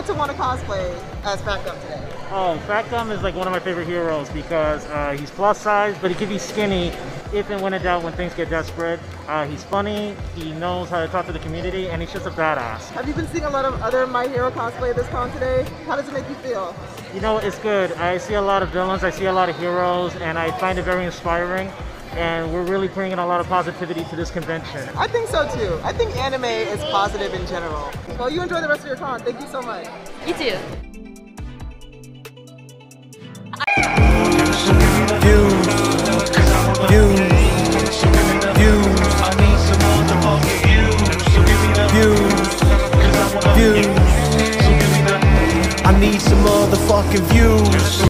decide to want to cosplay as Fatgum today? Oh, Fatgum is like one of my favorite heroes because he's plus size, but he can be skinny if and when in doubt when things get desperate. He's funny, he knows how to talk to the community, and he's just a badass. Have you been seeing a lot of other My Hero cosplay at this con today? How does it make you feel? You know, it's good. I see a lot of villains, I see a lot of heroes, and I find it very inspiring. And we're really bringing a lot of positivity to this convention. I think so too. I think anime is positive in general. Well, you enjoy the rest of your con. Thank you so much. You too.